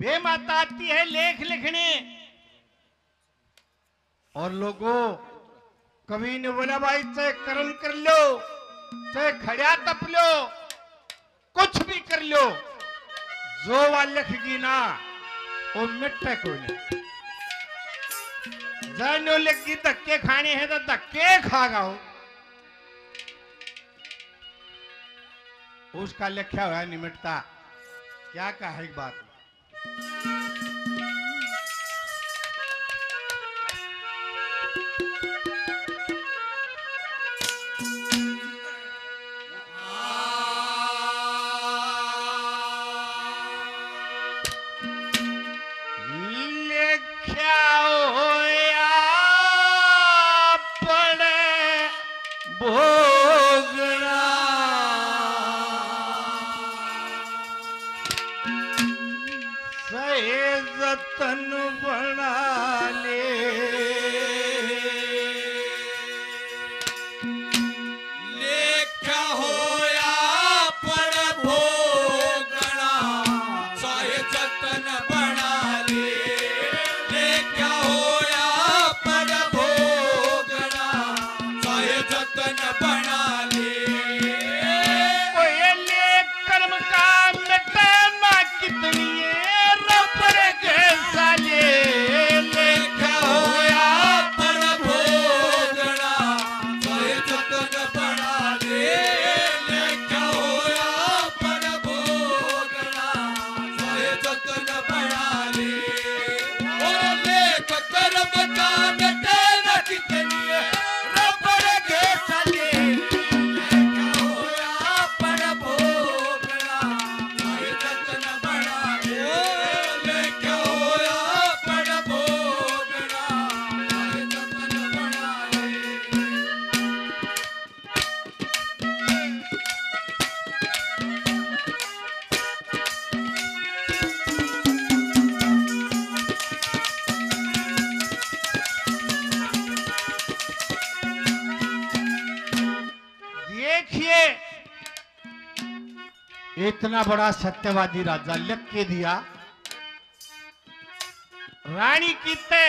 बे माता आती है लेख लिखने। और लोगों कवि ने बोला भाई चाहे कर्म कर लो, चाहे खड़ा तप लो, कुछ भी कर लो, जो वा लिखगी ना वो मिठा कोई नहीं। जानो लिखी धक्के खाने हैं तो धक्के खागा हो, उसका लिखा हुआ नहीं मिटता। क्या कहा एक बात, इतना बड़ा सत्यवादी राजा लिख के दिया, रानी कीते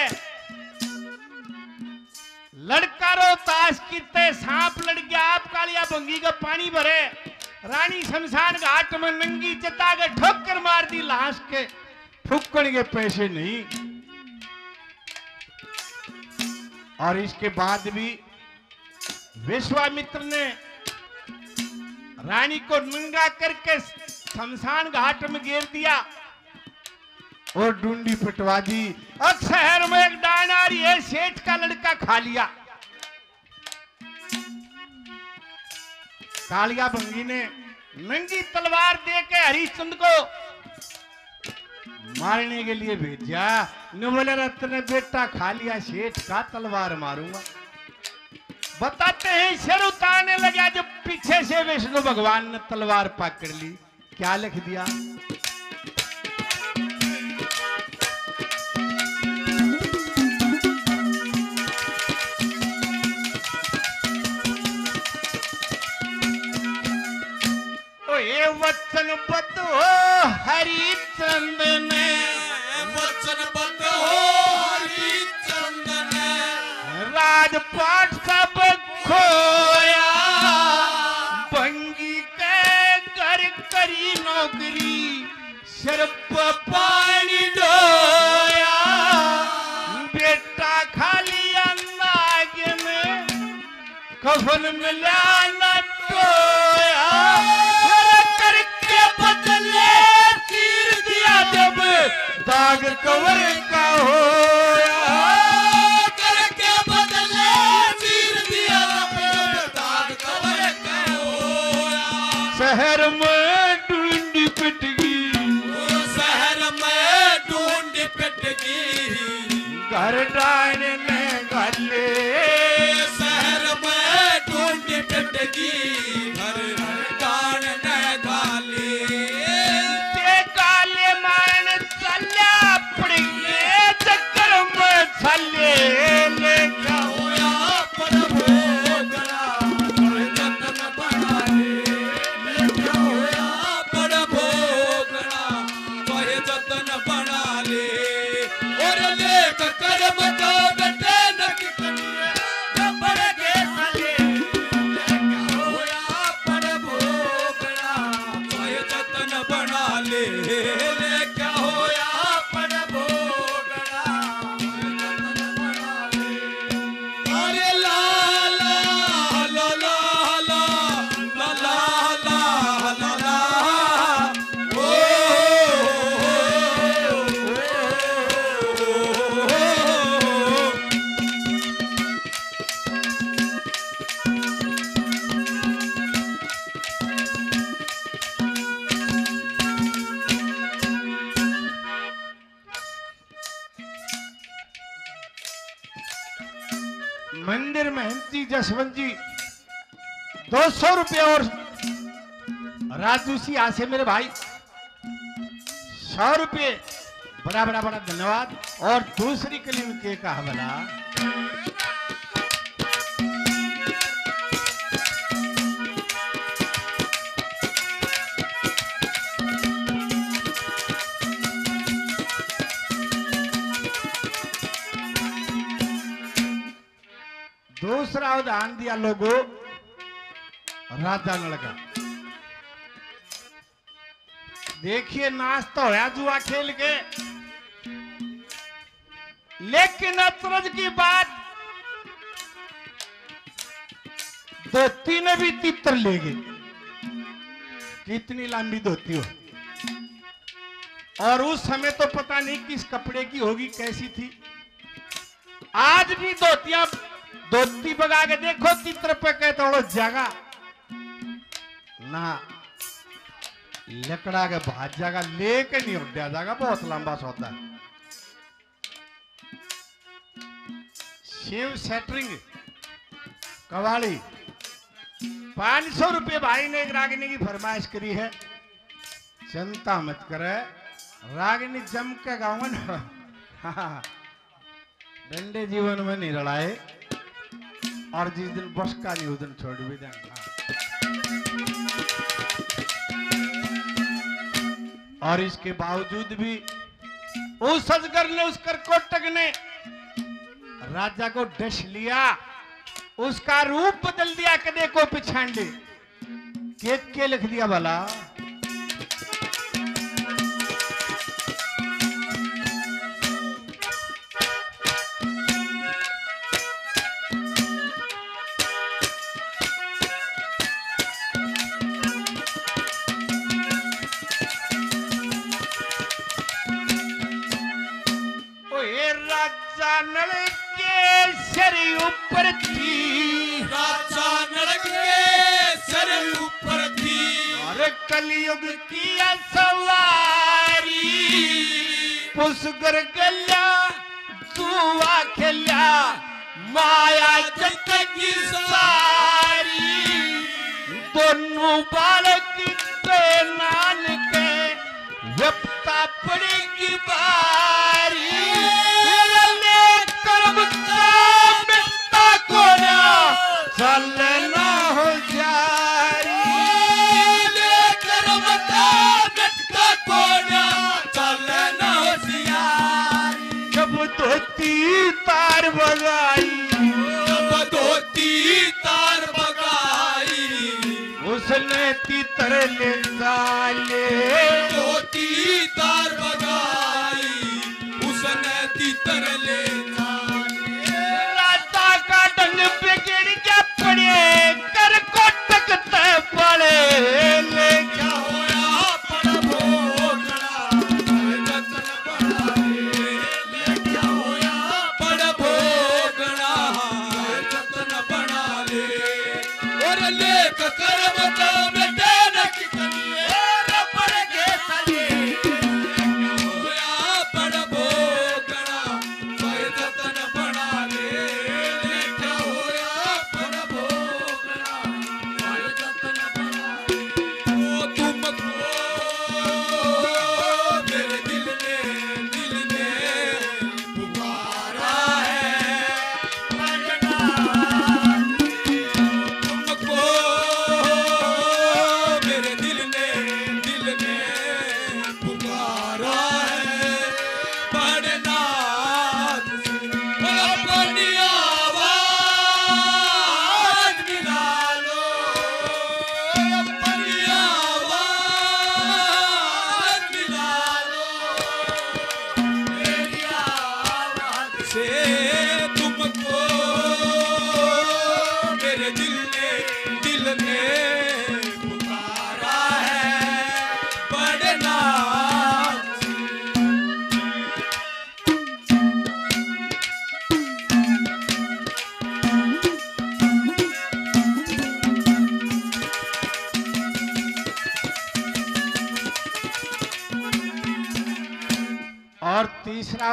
लड़का रो ताश कीते, सांप लड़ गया आपका लिया बंगी का पानी भरे, रानी शमशान घाट में नंगी चिता के ठोकर मार दी, लाश के फुकड़ के पैसे नहीं। और इसके बाद भी विश्वामित्र ने रानी को नंगा करके शमशान घाट में घेर दिया और डूंडी पिटवा दी। और शहर में एक डान आ रही है, सेठ का लड़का खा लिया। कालिया भंगी ने नंगी तलवार देके हरिश्चंद्र को मारने के लिए भेजा। नवल रत्न ने बेटा खा लिया सेठ का, तलवार मारूंगा। बताते हैं सिर उतारने लगा जब पीछे से विष्णु भगवान ने तलवार पकड़ ली। क्या लिख दिया, ओए वचनबद्ध हो हरिश्चंद्र ने, वचनबद्ध हो हरिश्चंद्र ने, राजपाट सब खोया, बंगी के घर करी नौकरी, सर्प पानी डोया, बेटा खाली नाग में, कफन मिला न टोया, करके बदले तीर दिया जब दाग कवर का होया, शहर में ढूंढी पिटगी, शहर में ढूंढी पिटगी, घर डाने में गले, शहर में ढूंढी पिटगी, घर डाने में गले, ते काले मारने चला पड़े, चक्कर में चले मंदिर महंत जी जसवंत जी 200 रुपया और राजदूसी आसे मेरे भाई 100 रुपये, बड़ा बड़ा बड़ा धन्यवाद। और दूसरी कलीम के कहा भला दूसरा उदाहरण दिया लोगों राधा लड़का। देखिए नाश्ता होया जुआ खेल के, लेकिन अचरज की बात धोती ने भी तितर ले गई, कितनी लंबी धोती हो, और उस समय तो पता नहीं किस कपड़े की होगी, कैसी थी। आज भी धोतियां धोती बगा के देखो तितर पे कहते हो जागा ना, लकड़ा के भाज जाएगा लेके नहीं उठा जाएगा, बहुत लंबा सौदा है। शिव सेटरिंग कवाड़ी 500 रुपये भाई ने एक रागिनी की फरमाइश करी है, चिंता मत करे रागिनी जम के गाऊंगा ना, डंडे जीवन में नहीं लड़ाए, और जिस दिन बस का नहीं उस दिन छोड़ भी देंगे। और इसके बावजूद भी उस सजगर ने उस करकोटक ने राजा को डस लिया, उसका रूप बदल दिया, कदे को पिछांडे केत के लिख दिया भला कलयुग की सवारी, पुष्कर गल्या जुआ खेल्या माया जग की सारी, दोनों बालक पे नान के व्यपता पड़ेगी बारी, कर्म का मिटता कोना चलना हो जारी, जब धोती तार बगाई उसने तीतर ले जाले, धोती तार बगाई उसने तीतर ले जाले, राधा का डंग बिगड़ क्या पड़े कर कोटक ते पड़े ले क्या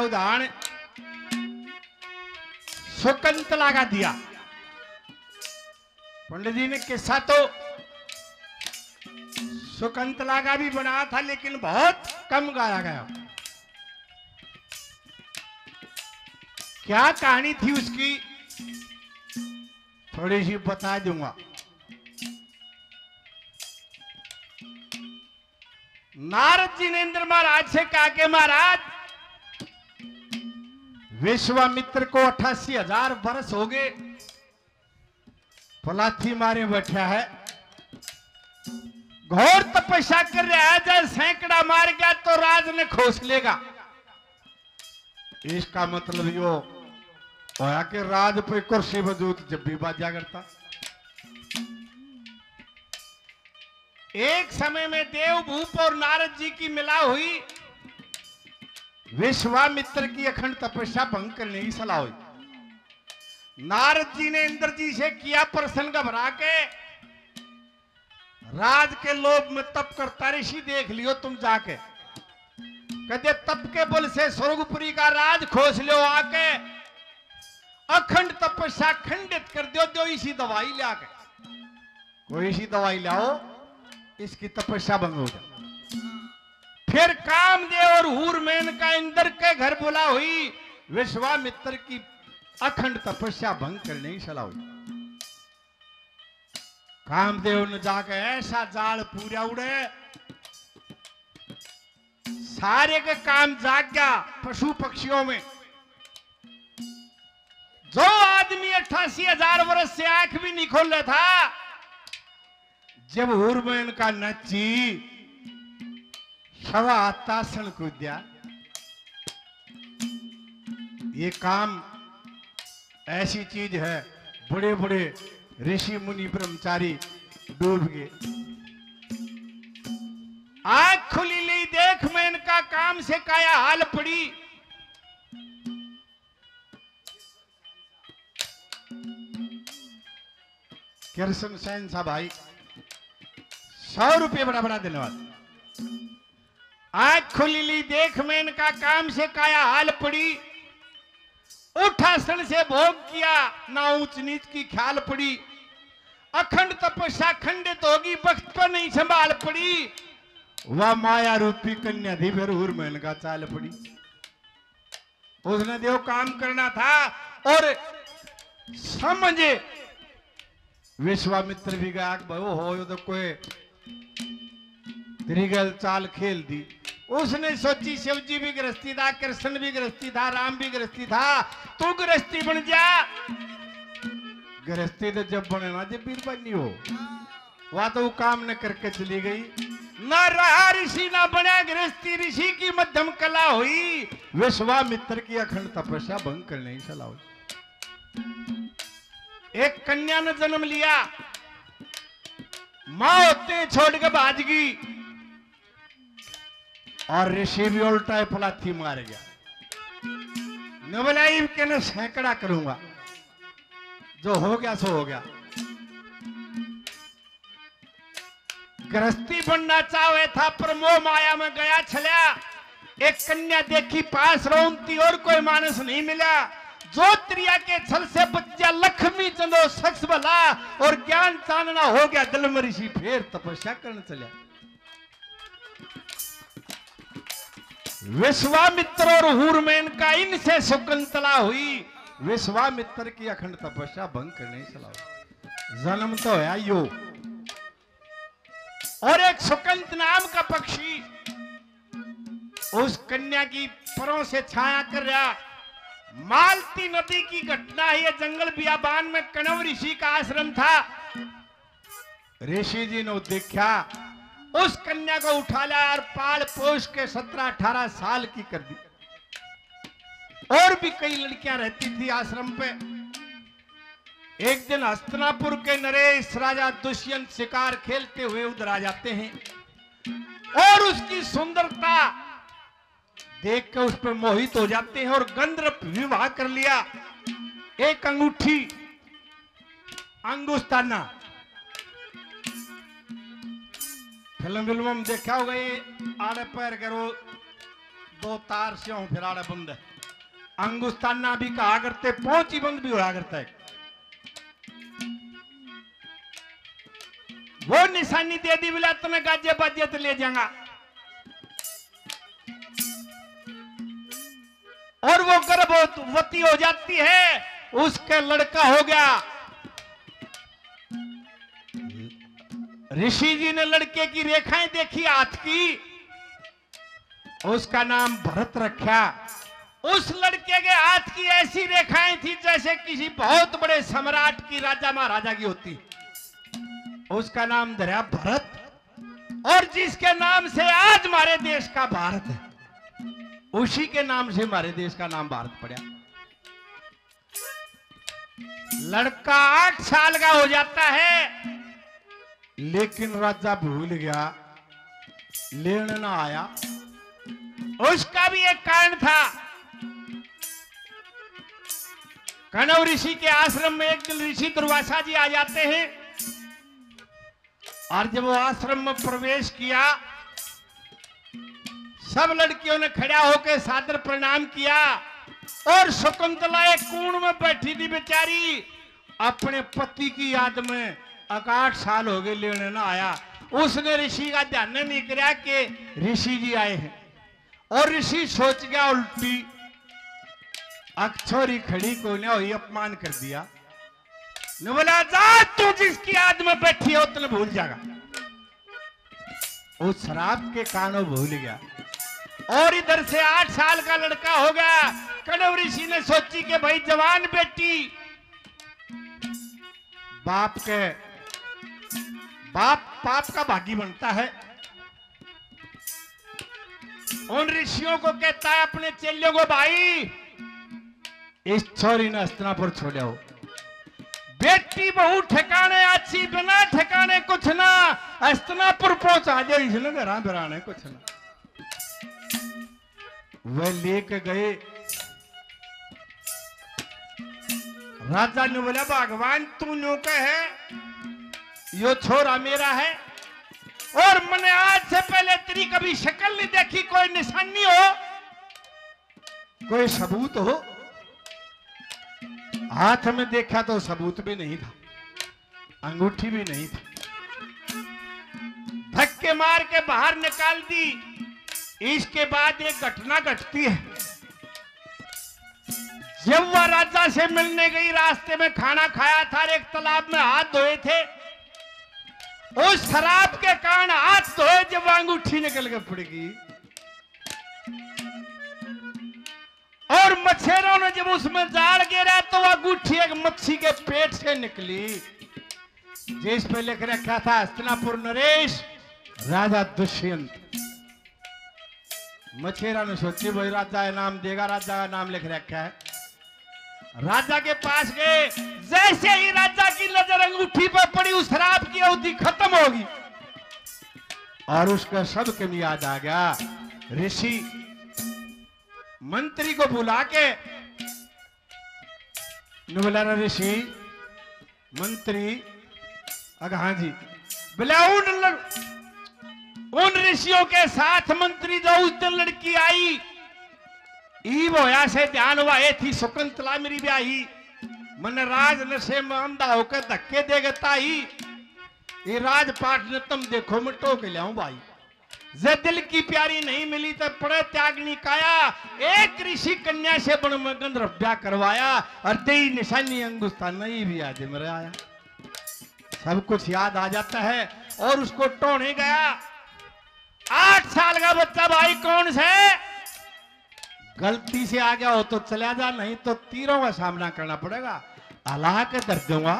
उदाहरण शकुंतला का दिया। पंडित जी ने किस्सा तो शकुंतला का भी बनाया था लेकिन बहुत कम गाया गया। क्या कहानी थी उसकी थोड़ी सी बता दूंगा। नारद जी ने इंद्र महाराज से कहा कि महाराज विश्वामित्र को 88,000 वर्ष हो गए फलाथी मारे बैठा है, घोर तपस्या कर रहा है, जब सैकड़ा मार गया तो राज ने खोस लेगा। इसका मतलब यो होया कि राज पे कुर्सी बजूत जब भी बाजा करता। एक समय में देव भूप और नारद जी की मिला हुई विश्वामित्र की अखंड तपस्या भंग करने की सलाह हुई। नारद जी ने इंद्र जी से किया प्रश्न घबरा के, राज के लोभ में तप करता ऋषि देख लियो तुम जाके, कहते तप के बल से स्वर्गपुरी का राज खोज लियो आके, अखंड तपस्या खंडित कर दियो, दो इसी दवाई ले आके, कोई इसी दवाई लाओ इसकी तपस्या भंग हो जाए। फिर कामदेव और हूरमेन का इंद्र के घर बुला हुई विश्वामित्र की अखंड तपस्या भंग करने की सलाह हुई। कामदेव ने जाके ऐसा जाल पूरा उड़े सारे के काम जाग गया पशु पक्षियों में। जो आदमी 88,000 वर्ष से आंख भी नहीं खोल रहा था, जब हुरमैन का नची शवातासन कूद गया। ये काम ऐसी चीज है, बड़े बड़े ऋषि मुनि ब्रह्मचारी डूब गए। आंख खुली ली देख मैं इनका काम से काया हाल पड़ी। कृष्ण सेन साहब भाई 100 रुपये बड़ा बड़ा धन्यवाद। आंख खुली ली देख मैं इनका काम से काया हाल पड़ी, उठासन से भोग किया ना ऊंच नीच की ख्याल पड़ी, अखंड तपस्या खंडित होगी वक्त पर नहीं संभाल पड़ी, वह माया रूपी कन्या धीरे हुरमैन का चाल पड़ी। उसने देव काम करना था और समझे। विश्वामित्र भी गया बहु हो तो कोई त्रिगल चाल खेल दी। उसने सोची शिव जी भी गृहस्थी था, कृष्ण भी गृहस्थी था, राम भी गृहस्थी था, तू गृहस्थी बन जा। गृहस्थी तो जब बने ना जब बीर बनी हो, वह तो वो काम न करके चली गई, ना रहा ऋषि ना बना गृहस्थी। ऋषि की मध्यम कला हुई, विश्वामित्र की अखंड तपस्या भंग करने की सलाह हुई। एक कन्या ने जन्म लिया, माँ होते छोड़ के भाज गई और ऋषि भी उल्टा फलाथी मार गया। नवलाई के न सैकड़ा करूंगा, जो हो गया सो हो गया। गृहस्थी बनना चाहे था पर मोह माया में गया छला। एक कन्या देखी पास रोनती और कोई मानस नहीं मिला, जो त्रिया के छल से बच्चा लक्ष्मी चंदो शख्स भला और ज्ञान चांदना हो गया। दिल में ऋषि फिर तपस्या करने चला। विश्वामित्र और हुरमैन का इनसे शकुंतला हुई, विश्वामित्र की अखंड तपस्या भंग करने की सलाह। जन्म तो है यो। और एक शकुंत नाम का पक्षी उस कन्या की परों से छाया कर रहा। मालती नदी की घटना है, जंगल बियाबान में कण्व ऋषि का आश्रम था। ऋषि जी ने देखा उस कन्या को उठा लिया और पाल पोष के 17-18 साल की कर दी। और भी कई लड़कियां रहती थी आश्रम पे। एक दिन हस्तनापुर के नरेश राजा दुष्यंत शिकार खेलते हुए उधर आ जाते हैं और उसकी सुंदरता देख के उस पर मोहित हो जाते हैं और गंधर्व विवाह कर लिया। एक अंगूठी अंगुस्ताना फिल्म देखा होगा, ये आड़े पैर करो दो तार से हो फिर आड़े बंद है। अंगुस्ताना भी कहा करते, पहुंची बंद भी हो करता है। वो निशानी दे दी बोला तुम्हें गाजे बाजे तो ले जाऊंगा। और वो गर्भवती हो जाती है, उसके लड़का हो गया। ऋषि जी ने लड़के की रेखाएं देखी हाथ की, उसका नाम भरत रखा। उस लड़के के हाथ की ऐसी रेखाएं थी जैसे किसी बहुत बड़े सम्राट की, राजा महाराजा की होती। उसका नाम धरा भरत, और जिसके नाम से आज हमारे देश का भारत है, उसी के नाम से हमारे देश का नाम भारत पड़ा। लड़का 8 साल का हो जाता है, लेकिन राजा भूल गया, लेने ना आया। उसका भी एक कारण था। कणव ऋषि के आश्रम में एक दिन ऋषि दुर्वासा जी आ जाते हैं, और जब वो आश्रम में प्रवेश किया, सब लड़कियों ने खड़ा होकर सादर प्रणाम किया। और शकुंतला एक कोण में बैठी थी बेचारी, अपने पति की याद में। 8 साल हो गए, लेने ना आया। उसने ऋषि का ध्यान नहीं किया कि ऋषि जी आए हैं, और ऋषि सोच गया उल्टी, अक्षोरी खड़ी को ने वही अपमान कर दिया। ने बोला जा, तू जिसकी याद में बैठी हो तुझे भूल जाएगा। उस शराब के कानों भूल गया, और इधर से 8 साल का लड़का हो गया। कणव ऋषि ने सोची कि भाई जवान बेटी, बाप का भागी बनता है। उन ऋषियों को कहता है अपने चेलियों को, भाई इस छोरी ने हस्तिनापुर छोड़ा हो, बेटी बहु ठिकाने अच्छी, बिना ठिकाने कुछ ना, हस्तिनापुर पहुंचा दे, इसने घर बिराने कुछ ना। वह लेके गए, राजा ने बोला भगवान तू नो कहे, यो छोरा मेरा है, और मैंने आज से पहले तेरी कभी शक्ल नहीं देखी। कोई निशानी हो, कोई सबूत हो। हाथ में देखा तो सबूत भी नहीं था, अंगूठी भी नहीं थी। धक्के मार के बाहर निकाल दी। इसके बाद एक घटना घटती है। जब वह राजा से मिलने गई, रास्ते में खाना खाया था, एक तालाब में हाथ धोए थे। उस शराब के कारण हाथ धोए, जब अंगूठी निकल कर पड़ गई। और मच्छरों ने जब उसमें जाल गिरा तो वह अंगूठी एक मच्छी के पेट से निकली, जिस पे लिख रखा था हस्तिनापुर नरेश राजा दुष्यंत। मच्छेरा ने सोची भाई राजा का नाम देगा, राजा का नाम लिख रखा है। राजा के पास गए, जैसे ही राजा की नजर अंगूठी पर पड़ी, उस शराब की अवधि खत्म होगी। और उसका सब के लिए याद आ गया। ऋषि मंत्री को बुला के बोला, ऋषि मंत्री अगर हाँ जी बोला, उन ऋषियों के साथ मंत्री जो उस दिन लड़की आई, होया से ध्यान हुआ ये थी शकुंतला मेरी ब्याही, मन राज नशे में अंधा होकर धक्के दे गता ही, ये राजपाट न तुम देखो मैं टोक लियाऊं भाई, जे दिल की प्यारी नहीं मिली तो पड़े त्यागनी काया, एक ऋषि कन्या से बन में गंधर्व ब्याह करवाया, और तेरी निशानी हिंदुस्तान नहीं भी आज मेरे आया। सब कुछ याद आ जाता है, और उसको टोने गया। 8 साल का बच्चा भाई कौन से गलती से आ गया हो तो चला जा, नहीं तो तीरों का सामना करना पड़ेगा, अल्लाह के डर दूंगा।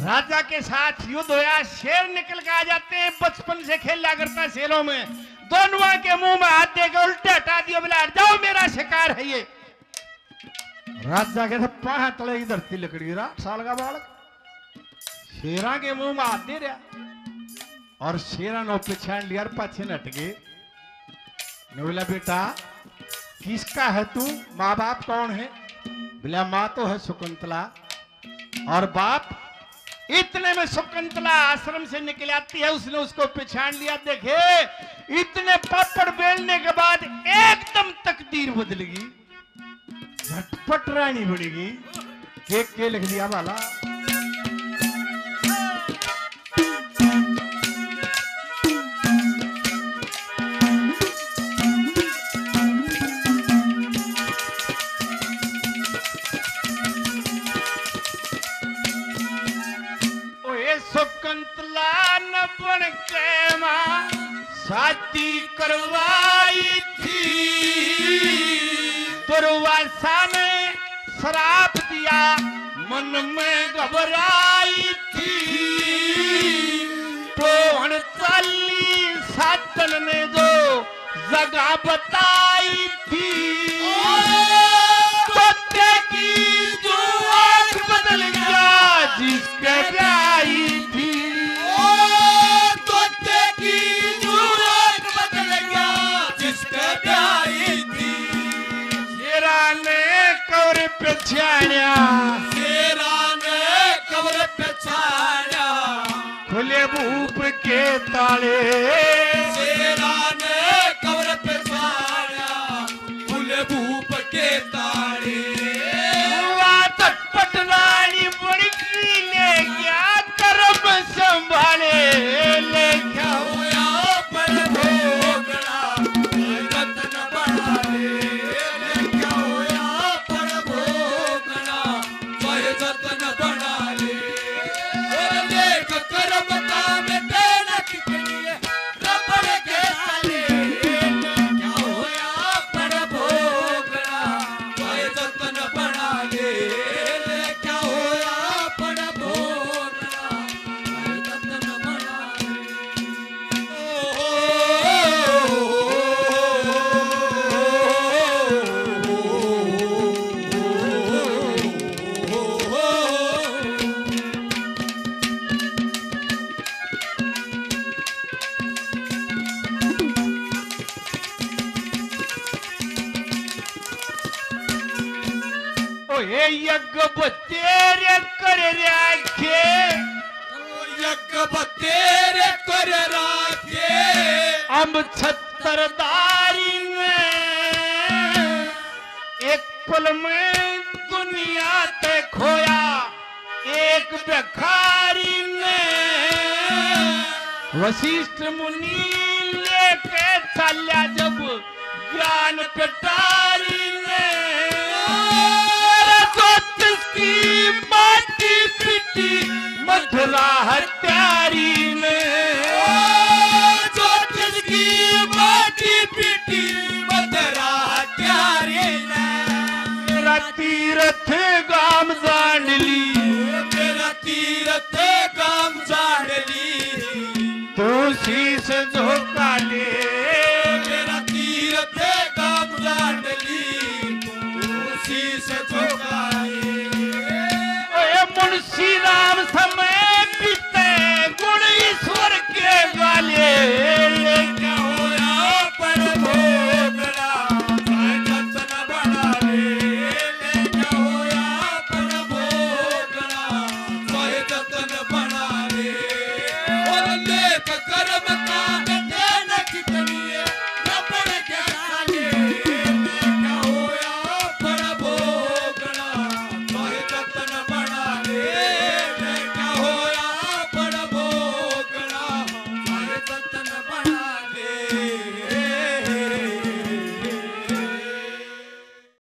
राजा के साथ युद्ध होया, शेर निकल के आ जाते हैं। बचपन से खेला करता शेरों में, दोनों के मुंह में हाथ देकर उल्टे हटा दिया, बोला हट जाओ मेरा शिकार है ये। राजा के पांव तले की धरती लकड़ी, 8 साल का बालक शेरा के मुंह में हाथ दे रहा, और शेरा ने पहचान लिया, पाछे हट गए। बोला बेटा किसका है तू, माँ बाप कौन है? बोला माँ तो है शकुंतला, और बाप। इतने में शकुंतला आश्रम से निकल आती है, उसने उसको पहचान लिया। देखे इतने पापड़ बेलने के बाद एकदम तकदीर बदलेगी, झटपट रानी बनेगी। देख के लिख दिया वाला। बन के माँ शादी करवाई थी, दुर्वासा ने श्राप दिया, मन में घबराई थी। तो अणचाली सातन ने जो जगह बताई थी, तोते की जो आँख बदल गया जिसके आई थी, तोते की जो आँख बदल गया जिसके आई थी। शेरा ने कवर पे छाया, शेरा ने कवर पे छाया, खुले भूप के ताले, शेरा ने कवर पे छाया, खुले भूप के ताले। तटपट रानी बड़की ने क्या कर्म संभाले, ले क्या होया पर भोगड़ा रत्न बढ़ाले, ले क्या होया पर भोगड़ा रत्न बढ़ाले। लेख कर्म काम तेरा कितने रबड़ के साले, ले क्या होया पर भोगड़ा रत्न बढ़ाले, ले क्या होया पर भोगड़ा रत्न बढ़ाले। ओहे यज्ञ बतेरे कर राखे, यज्ञ बतेरे कर राखे, हम छतरदारी ने एक पल में दुनिया ते खोया, एक भिखारी ने वशिष्ठ मुनि लेके चला, जब ज्ञान पिटारी ने की माटी पिटी मथुरा हत्यारी ने, ज्योतिष की माटी पिटी मथुरा हत्यारी ने। रतीरथ गाम जाडली, तेरा तीरथ गाम जाडली, तू शीश झोंका ले,